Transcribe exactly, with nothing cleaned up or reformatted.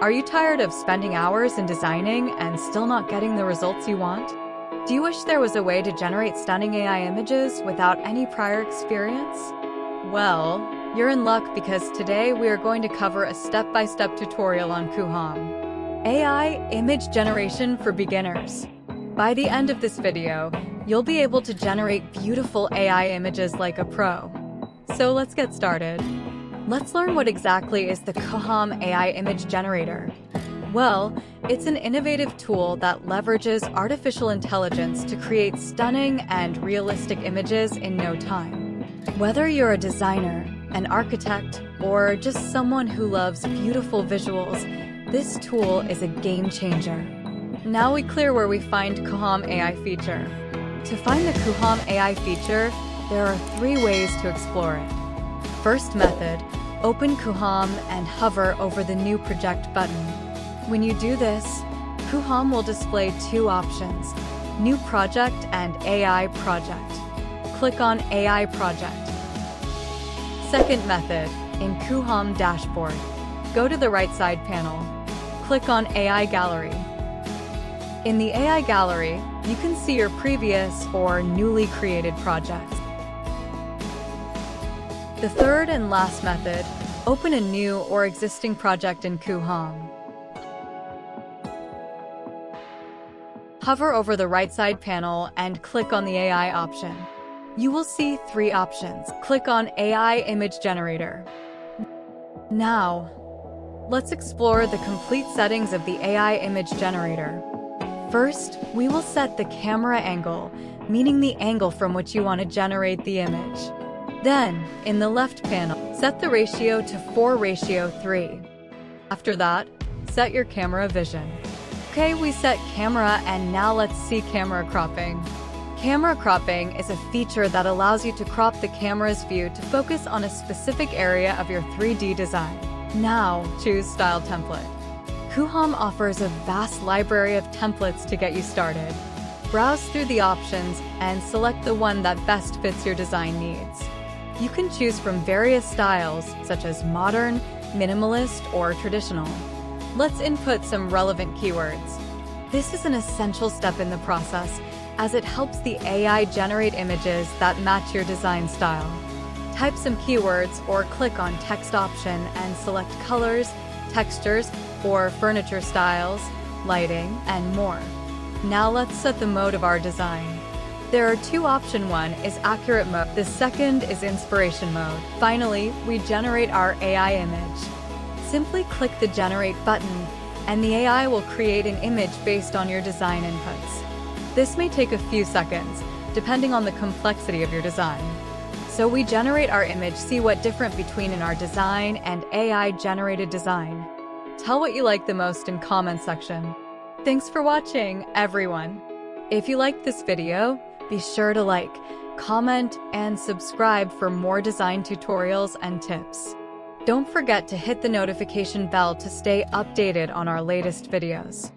Are you tired of spending hours in designing and still not getting the results you want? Do you wish there was a way to generate stunning A I images without any prior experience? Well, you're in luck, because today we are going to cover a step-by-step tutorial on Coohom, A I Image Generation for Beginners. By the end of this video, you'll be able to generate beautiful A I images like a pro. So let's get started. Let's learn what exactly is the Coohom A I Image Generator. Well, it's an innovative tool that leverages artificial intelligence to create stunning and realistic images in no time. Whether you're a designer, an architect, or just someone who loves beautiful visuals, this tool is a game changer. Now we clear where we find Coohom A I feature. To find the Coohom A I feature, there are three ways to explore it. First method, open Coohom and hover over the New Project button. When you do this, Coohom will display two options, New Project and A I Project. Click on A I Project. Second method, in Coohom Dashboard, go to the right side panel. Click on A I Gallery. In the A I Gallery, you can see your previous or newly created projects. The third and last method, open a new or existing project in Coohom. Hover over the right side panel and click on the A I option. You will see three options. Click on A I Image Generator. Now, let's explore the complete settings of the A I Image Generator. First, we will set the camera angle, meaning the angle from which you want to generate the image. Then, in the left panel, set the ratio to four ratio three. After that, set your camera vision. Okay, we set camera, and now let's see camera cropping. Camera cropping is a feature that allows you to crop the camera's view to focus on a specific area of your three D design. Now, choose style template. Coohom offers a vast library of templates to get you started. Browse through the options and select the one that best fits your design needs. You can choose from various styles, such as modern, minimalist, or traditional. Let's input some relevant keywords. This is an essential step in the process, as it helps the A I generate images that match your design style. Type some keywords or click on text option and select colors, textures, or furniture styles, lighting, and more. Now let's set the mode of our design. There are two. Option one is accurate mode. The second is inspiration mode. Finally, we generate our A I image. Simply click the generate button and the A I will create an image based on your design inputs. This may take a few seconds, depending on the complexity of your design. So we generate our image, see what different between in our design and A I generated design. Tell what you like the most in comment section. Thanks for watching, everyone. If you liked this video, be sure to like, comment, and subscribe for more design tutorials and tips. Don't forget to hit the notification bell to stay updated on our latest videos.